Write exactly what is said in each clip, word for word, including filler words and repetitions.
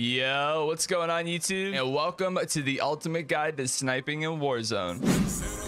Yo, what's going on YouTube? And welcome to the ultimate guide to sniping in Warzone.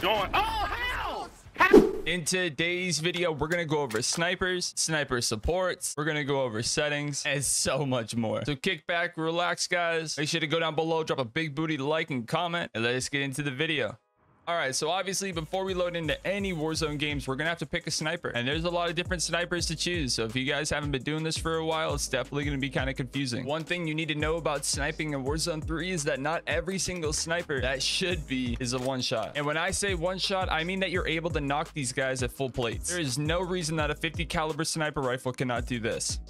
Going. Oh, how? How? In today's video, we're going to go over snipers, sniper supports, we're going to go over settings, and so much more. So kick back, relax, guys. Make sure to go down below, drop a big booty like and comment, and let's get into the video. All right, so obviously before we load into any Warzone games, we're gonna have to pick a sniper, and there's a lot of different snipers to choose. So if you guys haven't been doing this for a while, it's definitely gonna be kind of confusing. One thing you need to know about sniping in Warzone three is that not every single sniper that should be is a one shot. And when I say one shot, I mean that you're able to knock these guys at full plates. There is no reason that a fifty caliber sniper rifle cannot do this.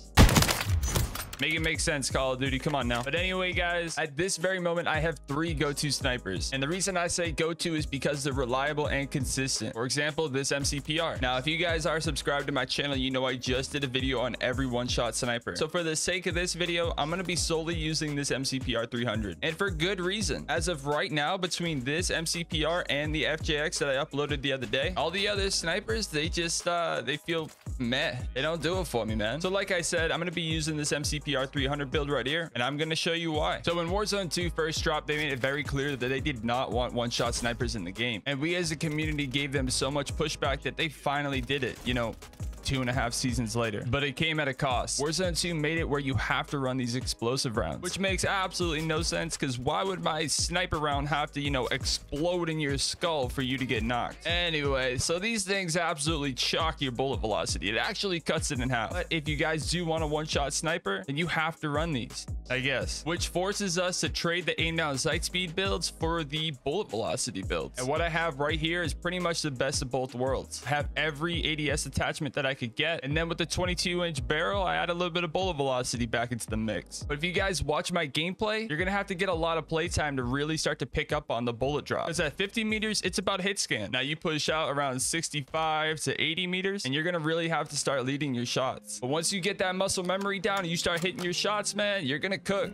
Make it make sense, Call of Duty. Come on now. But anyway, guys, at this very moment, I have three go-to snipers. And the reason I say go-to is because they're reliable and consistent. For example, this M C P R. Now, if you guys are subscribed to my channel, you know I just did a video on every one-shot sniper. So for the sake of this video, I'm going to be solely using this M C P R three hundred. And for good reason. As of right now, between this M C P R and the F J X that I uploaded the other day, all the other snipers, they just, uh, they feel meh. They don't do it for me, man. So like I said, I'm going to be using this M C P R three hundred build right here, and I'm going to show you why. So when Warzone two first dropped, they made it very clear that they did not want one-shot snipers in the game, and we as a community gave them so much pushback that they finally did it, you know, two and a half seasons later. But it came at a cost. Warzone two made it where you have to run these explosive rounds, which makes absolutely no sense, because why would my sniper round have to, you know, explode in your skull for you to get knocked? Anyway, so these things absolutely chalk your bullet velocity. It actually cuts it in half. But if you guys do want a one-shot sniper, then you have to run these, I guess, which forces us to trade the aim down sight speed builds for the bullet velocity builds. And what I have right here is pretty much the best of both worlds. I have every A D S attachment that I could get, and then with the twenty-two inch barrel, I add a little bit of bullet velocity back into the mix. But if you guys watch my gameplay, you're gonna have to get a lot of play time to really start to pick up on the bullet drop, because at fifty meters, it's about hit scan. Now you push out around sixty-five to eighty meters, and you're gonna really have to start leading your shots. But once you get that muscle memory down and you start hitting your shots, man, you're gonna cook.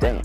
Damn.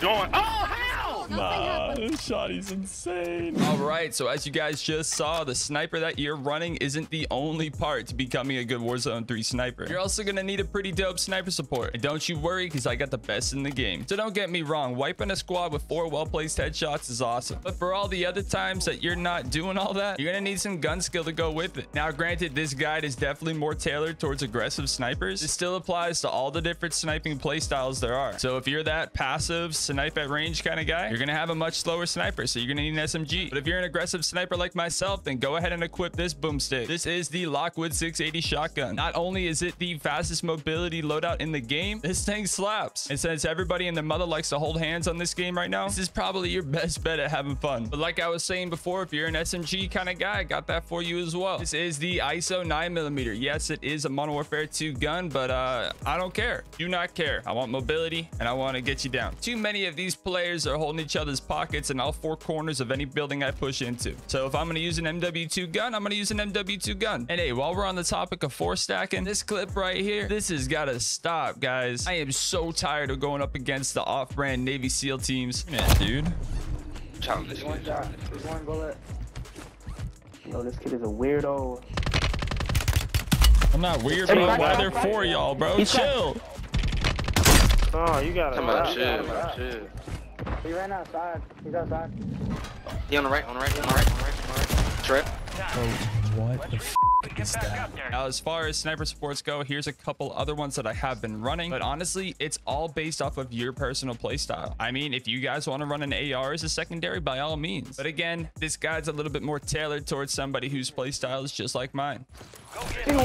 Going. Oh, how? Nah, this shot is insane. All right, so as you guys just saw, the sniper that you're running isn't the only part to becoming a good Warzone three sniper. You're also going to need a pretty dope sniper support. And don't you worry, because I got the best in the game. So don't get me wrong, wiping a squad with four well-placed headshots is awesome. But for all the other times that you're not doing all that, you're going to need some gun skill to go with it. Now, granted, this guide is definitely more tailored towards aggressive snipers. It still applies to all the different sniping playstyles there are. So if you're that passive snipe at range kind of guy, you're going to have a much slower sniper, so you're going to need an S M G. But if you're an aggressive sniper like myself, then go ahead and equip this boomstick. This is the Lockwood six eighty shotgun. Not only is it the fastest mobility loadout in the game, this thing slaps. And since everybody and their mother likes to hold hands on this game right now, this is probably your best bet at having fun. But like I was saying before, if you're an S M G kind of guy, I got that for you as well. This is the iso nine millimeter. Yes, it is a Modern Warfare two gun, but uh, I don't care. Do not care. I want mobility, and I want to get you down. Too many of these players are holding each other's pockets in all four corners of any building I push into. So if I'm going to use an M W two gun, I'm going to use an M W two gun. And hey, while we're on the topic of four stacking, this clip right here, this has got to stop, guys. I am so tired of going up against the off-brand Navy SEAL teams. Yeah, dude. There's one shot. There's one bullet. Yo, this kid is a weirdo. I'm not weird, bro. Why there for y'all, bro? Chill. Oh, you gotta come on, shit. He ran outside. He's outside. He on the right, on the right, on the right, on the right, on the right. Trip. Oh, what Let's the f is that? Now, as far as sniper supports go, here's a couple other ones that I have been running, but honestly, it's all based off of your personal playstyle. I mean, if you guys want to run an A R as a secondary, by all means. But again, this guide's a little bit more tailored towards somebody whose playstyle is just like mine. All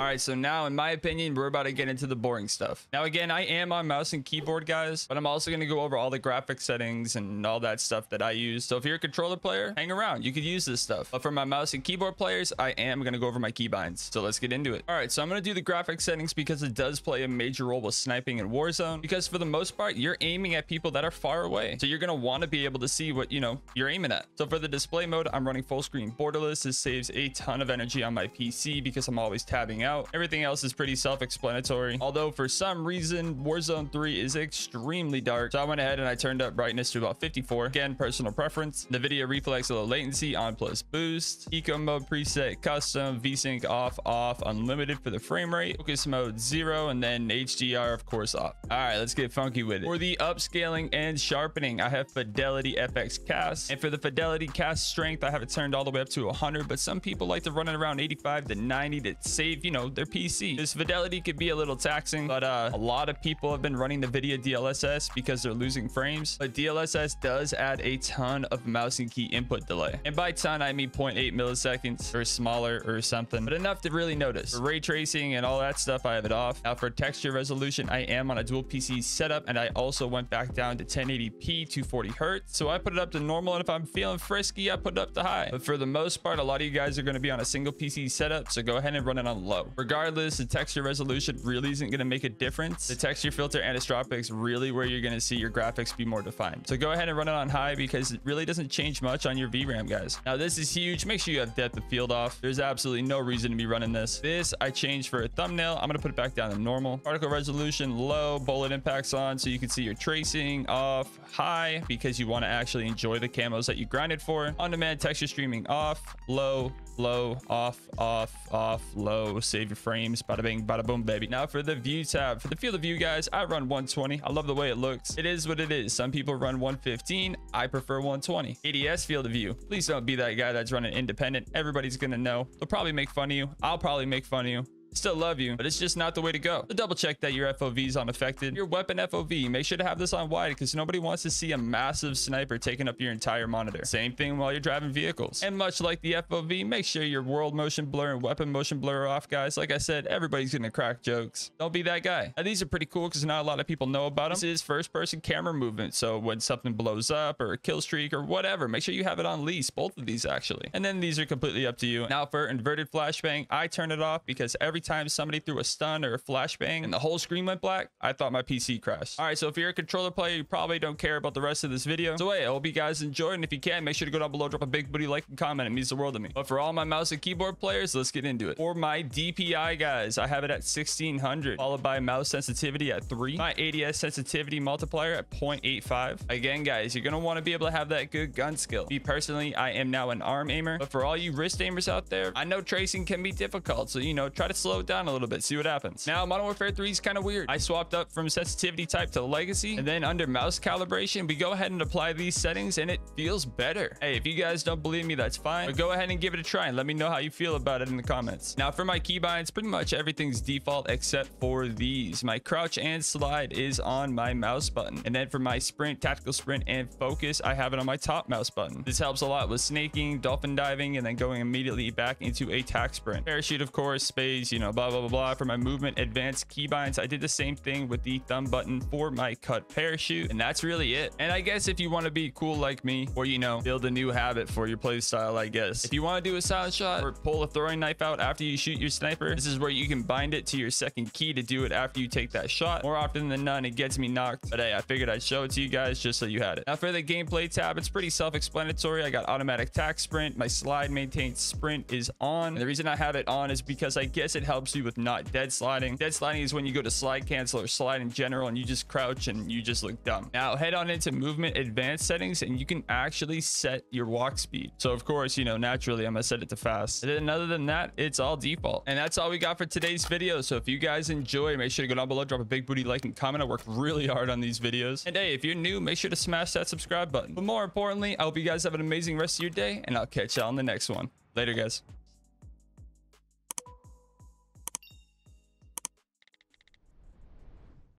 right, so now in my opinion, we're about to get into the boring stuff. Now again, I am on mouse and keyboard, guys, but I'm also going to go over all the graphic settings and all that stuff that I use. So if you're a controller player, hang around, you could use this stuff. But for my mouse and keyboard players, I am going to go over my keybinds. So let's get into it. All right, so I'm going to do the graphic settings because it does play a major role with sniping in Warzone, because for the most part, you're aiming at people that are far away. So you're going to want to be able to see what, you know, you're aiming at. So for the display mode, I'm running full screen borderless. This saves a ton of energy on my P C because I'm always tabbing out. Everything else is pretty self-explanatory, although for some reason Warzone three is extremely dark, so I went ahead and I turned up brightness to about fifty-four. Again, personal preference. The video reflex, low latency on plus boost, eco mode preset custom, VSync off, off unlimited for the frame rate, focus mode zero, and then H D R of course off. All right, let's get funky with it. For the upscaling and sharpening, I have Fidelity F X cast, and for the Fidelity cast strength, I have it turned all the way up to one hundred, but some people like to run it around eighty-five to ninety to save, you know, their P C. This fidelity could be a little taxing, but uh, a lot of people have been running the video D L S S because they're losing frames. But D L S S does add a ton of mouse and key input delay, and by ton I mean zero point eight milliseconds or smaller or something, but enough to really notice. For ray tracing and all that stuff, I have it off. Now for texture resolution, I am on a dual P C setup, and I also went back down to ten eighty p two forty hertz, so I put it up to normal, and if I'm feeling frisky, I put it up to high. But for the most part, a lot of you guys are going to be on a single P C setup, so go ahead and run it on low. Regardless, the texture resolution really isn't going to make a difference. The texture filter anisotropic is really where you're going to see your graphics be more defined, so go ahead and run it on high because it really doesn't change much on your V RAM, guys. Now this is huge. Make sure you have depth of field off. There's absolutely no reason to be running this. This I changed for a thumbnail. I'm going to put it back down to normal. Particle resolution low, bullet impacts on so you can see your tracing off, high because you want to actually enjoy the camos that you grinded for. On demand texture streaming off, low, low, off, off, off, low, save your frames, bada bing, bada boom, baby. Now for the view tab, for the field of view, guys, I run one twenty. I love the way it looks. It is what it is. Some people run one fifteen. I prefer one twenty. A D S field of view, please don't be that guy that's running independent. Everybody's gonna know. They'll probably make fun of you. I'll probably make fun of you. Still love you, but it's just not the way to go. So double check that your F O V is unaffected. Your weapon F O V, make sure to have this on wide because nobody wants to see a massive sniper taking up your entire monitor. Same thing while you're driving vehicles. And much like the F O V, make sure your world motion blur and weapon motion blur are off, guys. Like I said, everybody's gonna crack jokes. Don't be that guy. Now, these are pretty cool because not a lot of people know about them. This is first person camera movement, so when something blows up or a kill streak or whatever, make sure you have it on lease, both of these actually. And then these are completely up to you. Now for inverted flashbang, I turn it off because every time somebody threw a stun or a flashbang and the whole screen went black, I thought my P C crashed. All right, so if you're a controller player, you probably don't care about the rest of this video, so hey, I hope you guys enjoyed, and if you can, make sure to go down below, drop a big booty like and comment. It means the world to me. But for all my mouse and keyboard players, let's get into it. For my D P I, guys, I have it at sixteen hundred, followed by mouse sensitivity at three, my A D S sensitivity multiplier at zero point eight five. Again, guys, you're gonna want to be able to have that good gun skill. Me personally, I am now an arm aimer, but for all you wrist aimers out there, I know tracing can be difficult, so you know, try to slow it down a little bit, see what happens. Now Modern Warfare three is kind of weird. I swapped up from sensitivity type to legacy, and then under mouse calibration, we go ahead and apply these settings, and it feels better. Hey, if you guys don't believe me, that's fine, but go ahead and give it a try and let me know how you feel about it in the comments. Now for my keybinds, pretty much everything's default except for these. My crouch and slide is on my mouse button, and then for my sprint, tactical sprint, and focus, I have it on my top mouse button. This helps a lot with snaking, dolphin diving, and then going immediately back into a tac sprint. Parachute, of course, space, you know, blah, blah, blah, blah. For my movement advanced keybinds, I did the same thing with the thumb button for my cut parachute, and that's really it. And I guess if you want to be cool like me, or, you know, build a new habit for your play style, I guess, if you want to do a silent shot or pull a throwing knife out after you shoot your sniper, this is where you can bind it to your second key to do it after you take that shot. More often than not, it gets me knocked, but hey, I figured I'd show it to you guys just so you had it. Now for the gameplay tab, it's pretty self-explanatory. I got automatic tac sprint. My slide maintained sprint is on, and the reason I have it on is because I guess it helps you with not dead sliding. Dead sliding is when you go to slide cancel or slide in general and you just crouch and you just look dumb. Now head on into movement advanced settings and you can actually set your walk speed. So of course, you know, naturally I'm gonna set it to fast. And then other than that, it's all default. And that's all we got for today's video. So if you guys enjoy, make sure to go down below, drop a big booty like and comment. I work really hard on these videos. And hey, if you're new, make sure to smash that subscribe button. But more importantly, I hope you guys have an amazing rest of your day, and I'll catch y'all in the next one. Later, guys.